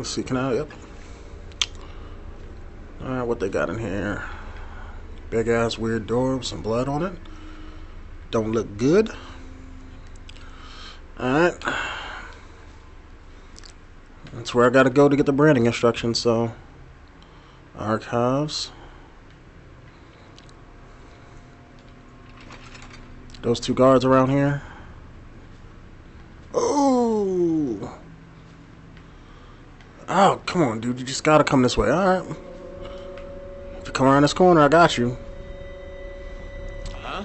Let's see, can I? Yep. Alright, what they got in here? Big ass weird door with some blood on it. Don't look good. Alright. That's where I gotta go to get the branding instructions, so. Archives. Those two guards around here. Oh! Oh, come on, dude. You just gotta come this way. Alright. If you come around this corner, I got you. Huh?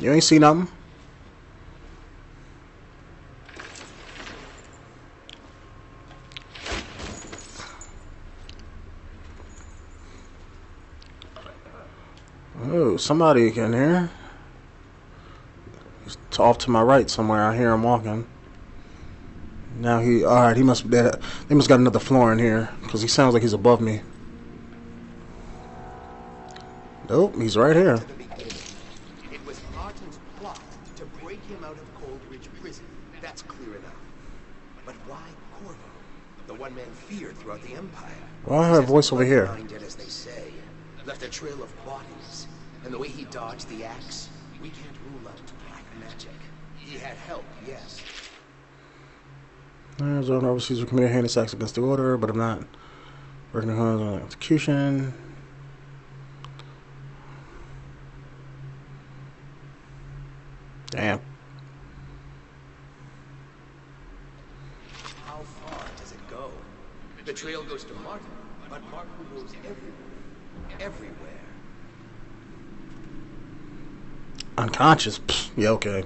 You ain't seen nothing. Oh, somebody in here. He's off to my right somewhere. I hear him walking. Now he, alright, he must be dead. They must got another floor in here, because he sounds like he's above me. Nope, he's right here. It was Martin's plot to break him out of Coldridge Prison. That's clear enough. But why Corvo, the one man feared throughout the Empire? Why her voice over here? As they say, left a trail of bodies, and the way he dodged the axe, we can't rule out black magic. He had help, yes. There's an overseas who committed heinous acts against the order, but I'm not working on execution. Damn. How far does it go? The trail goes to Martin, but Martin goes everywhere. Unconscious? Pfft. Yeah, okay.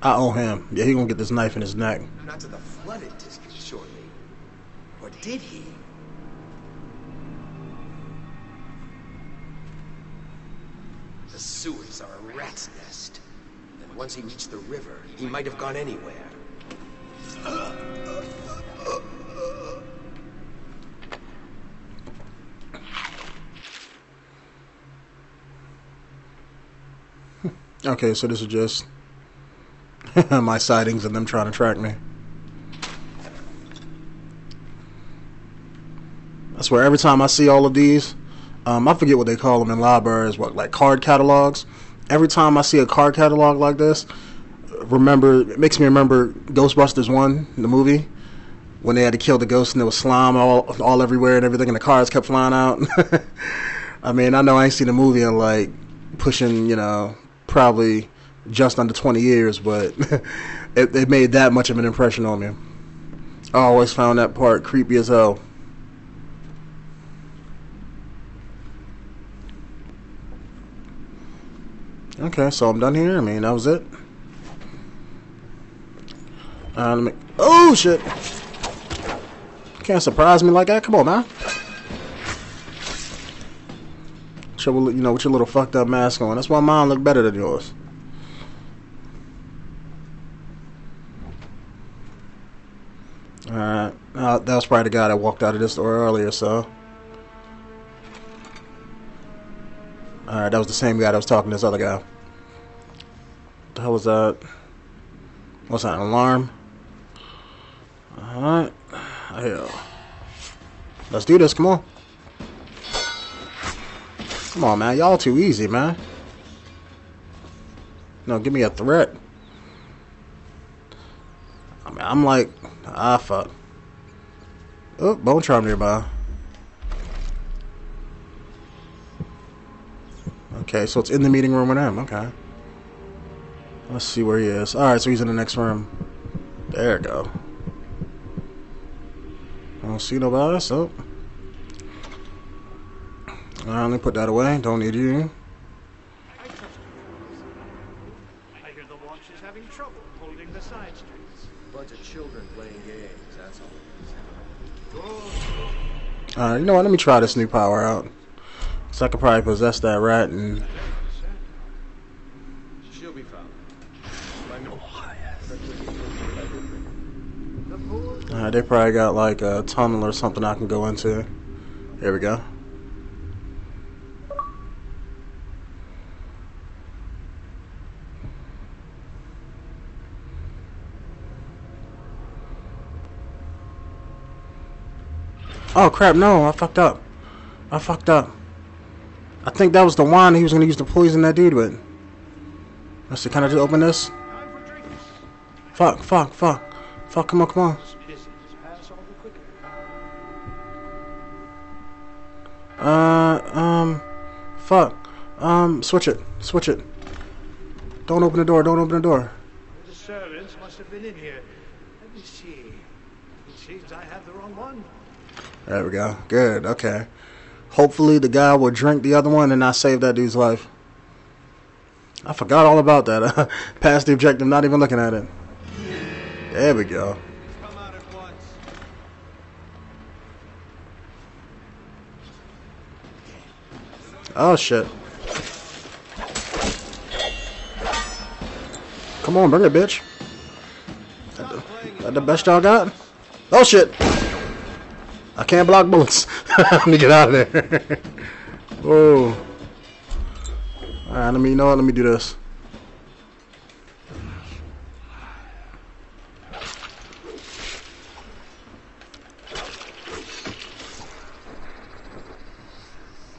I owe him. Yeah, he gonna get this knife in his neck. Not to the flooded district shortly. Or did he? The sewers are a rat's nest. And once he reached the river, he might have gone anywhere. Okay, so this is just... my sightings and them trying to track me. I swear, every time I see all of these, I forget what they call them in libraries, what, like card catalogs. Every time I see a card catalog like this, it makes me remember Ghostbusters 1, the movie, when they had to kill the ghost and there was slime all everywhere and everything, and the cards kept flying out. I mean, I know I ain't seen the movie in like pushing, you know, probably just under 20 years, but it made that much of an impression on me. I always found that part creepy as hell. Okay, so I'm done here. I mean, that was it. Let me... Oh, shit! You can't surprise me like that. Come on, man. Shable, you know, with your little fucked up mask on. That's why mine look better than yours. Alright, that was probably the guy that walked out of this door earlier, so. Alright, that was the same guy that was talking to this other guy. What the hell was that? What's that, an alarm? Alright. Let's do this, come on. Come on, man, y'all too easy, man. No, give me a threat. I mean, I'm like... Ah, fuck. Oh, bone charm nearby. Okay, so it's in the meeting room with him. Okay. Let's see where he is. Alright, so he's in the next room. There we go. I don't see nobody, so. Alright, let me put that away. Don't need you. I hear the watch is having trouble holding the side streets. Bunch of children playing games, that's all. Alright, you know what? Let me try this new power out. So I could probably possess that rat and... She'll be found. Alright, they probably got like a tunnel or something I can go into. Here we go. Oh crap, no, I fucked up. I fucked up. I think that was the wine he was gonna use to poison that dude with. Let's see, can I just open this? Fuck, fuck, fuck. Fuck, come on, come on. Fuck. Switch it. Switch it. Don't open the door. Don't open the door. The servants must have been in here. Let me see. It seems I have the wrong one. There we go. Good. Okay. Hopefully the guy will drink the other one and not save that dude's life. I forgot all about that. Passed the objective, not even looking at it. There we go. Come out at once. Oh shit. Come on, bring it, bitch. That the best y'all got? Oh shit! I can't block bullets. Let me get out of there. Whoa. Alright, let me, you know what, let me do this.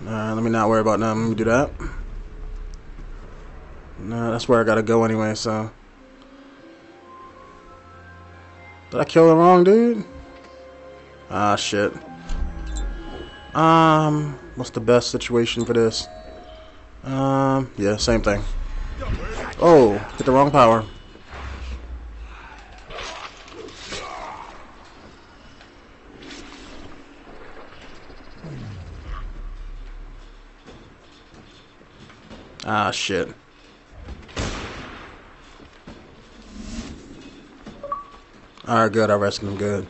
Alright, let me not worry about that. Let me do that. Nah, that's where I gotta go anyway, so. Did I kill the wrong dude? Ah, shit. What's the best situation for this? Yeah, same thing. Oh, hit the wrong power. Ah, shit. Alright, good, I rescued him, good.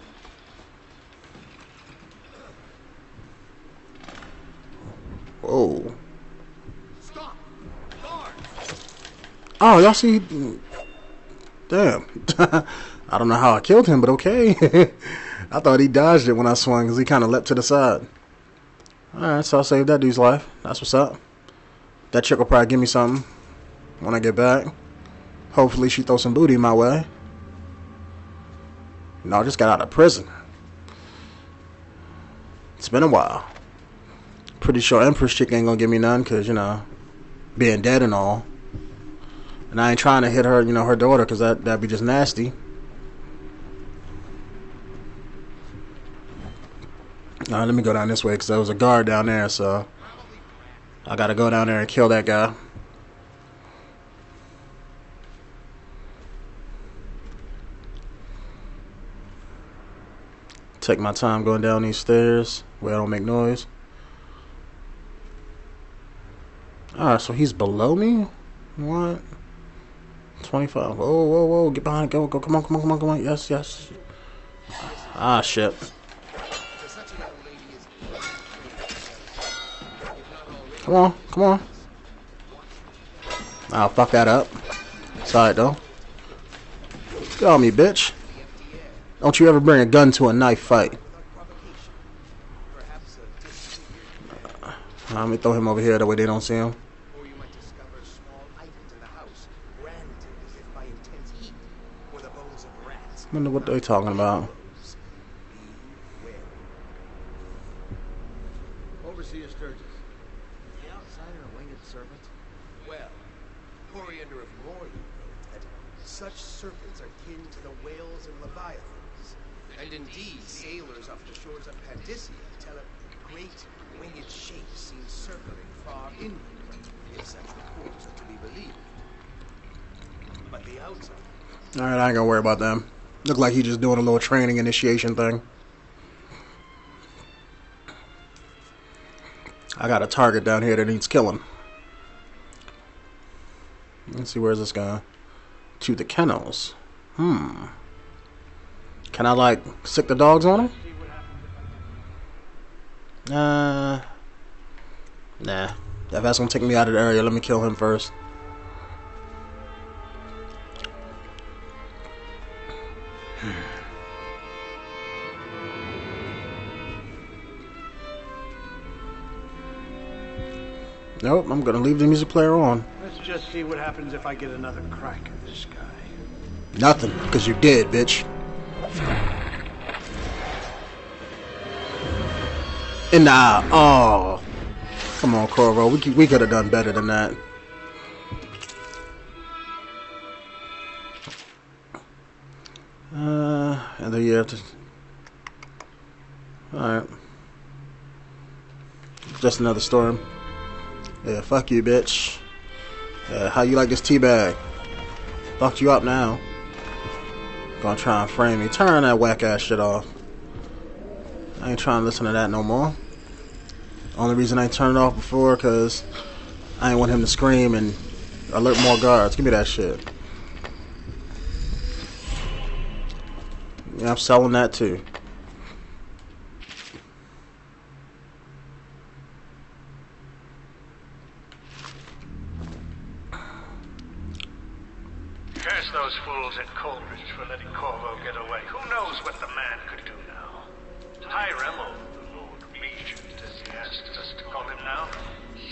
Whoa. Oh, y'all see? Damn. I don't know how I killed him, but okay. I thought he dodged it when I swung, because he kind of leapt to the side. Alright, so I saved that dude's life. That's what's up. That chick will probably give me something when I get back. Hopefully she throws some booty my way. No, I just got out of prison. It's been a while. Pretty sure Empress chick ain't gonna give me none, cause you know, being dead and all. And I ain't trying to hit her, you know, her daughter, cause that'd be just nasty. All right, let me go down this way, cause there was a guard down there, so I gotta go down there and kill that guy. Take my time going down these stairs where I don't make noise. Alright, so he's below me? What? 25. Whoa, whoa, whoa. Get behind. Go, go. Come on, come on, come on, come on. Yes, yes. Ah, shit. Come on, come on. I'll fuck that up. It's alright, though. Get on me, bitch. Don't you ever bring a gun to a knife fight. Let me throw him over here, that way they don't see him. I wonder what they're talking about. Overseer Sturgis. The outsider, a winged serpent? Well, Coriander of Morgan wrote that such serpents are kin to the whales and leviathans. And indeed, sailors off the shores of Pandycea tell a great winged shape seems circling far inland, if such reports are to be believed. But the outsider. Alright, I ain't gonna worry about them. Look like he's just doing a little training initiation thing. I got a target down here that needs killing. Let's see, where's this guy? To the kennels. Hmm. Can I, like, sick the dogs on him? Nah. If that's gonna take me out of the area, let me kill him first. Nope, I'm gonna leave the music player on. Let's just see what happens if I get another crack at this guy. Nothing, because you're dead, bitch. In the eye. Oh, come on, Corvo. We could have done better than that. And then you have to. All right. Just another storm. Yeah, fuck you, bitch. How you like this teabag? Fucked you up now. Gonna try and frame me. Turn that whack ass shit off. I ain't trying to listen to that no more. Only reason I turned it off before, cause I ain't want him to scream and alert more guards. Give me that shit. Yeah, I'm selling that too. Curse those fools at Coldridge for letting Corvo get away. Who knows what the man could do now? Hiram, of the Lord Regent, as he asks us to call him now,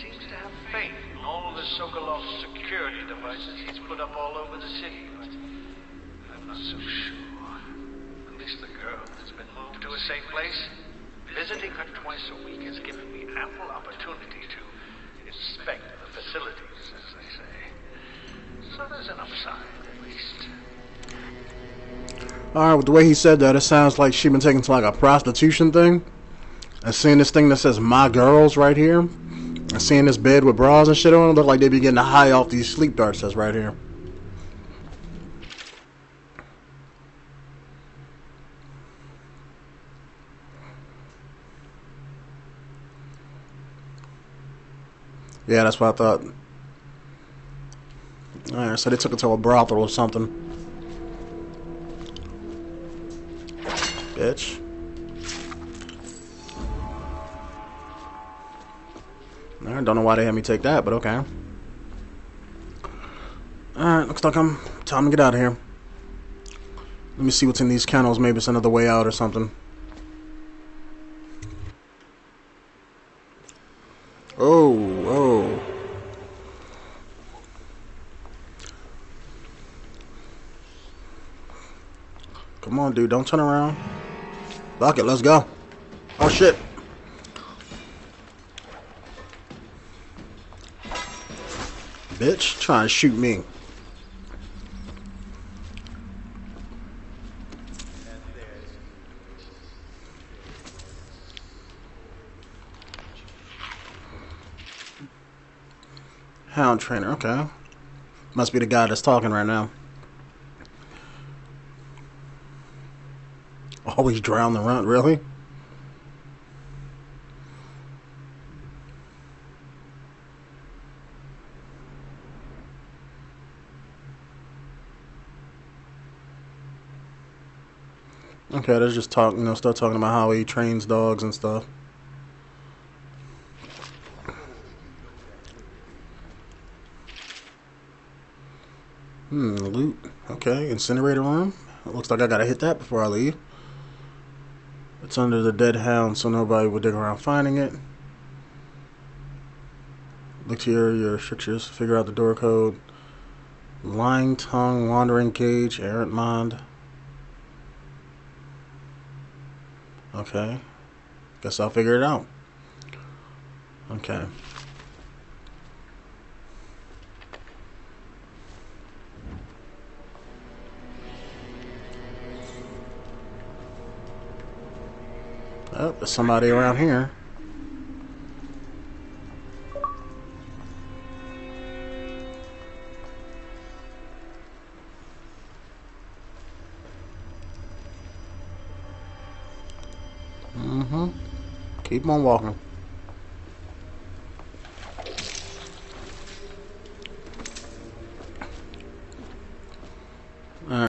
seems to have faith in all the Sokolov security devices he's put up all over the city. But I'm not so sure. At least the girl has been moved to a safe place. Visiting her twice a week has given me ample opportunity to inspect the facilities, as they say. So there's an upside, at least. Alright, with the way he said that, it sounds like she's been taken to like a prostitution thing. And seeing this thing that says "my girls" right here, and seeing this bed with bras and shit on it, look like they be getting high off these sleep darts that's right here. Yeah, that's what I thought. Alright, so they took it to a brothel or something. Bitch. I don't know why they had me take that, but okay. Alright, looks like I'm time to get out of here. Let me see what's in these kennels. Maybe it's another way out or something. Oh, oh. Come on, dude, don't turn around. Fuck it, let's go. Oh, shit. Bitch, try and shoot me. Hound trainer, okay. Must be the guy that's talking right now. Always drown the runt, really? Okay, they're just talking, you know, start talking about how he trains dogs and stuff. Loot. Okay, incinerator room. It looks like I gotta hit that before I leave. It's under the dead hound, so nobody would dig around finding it. Look to your strictures, figure out the door code. Lying tongue, wandering cage, errant mind. Okay. Guess I'll figure it out. Okay. Oh, there's somebody around here. Keep on walking.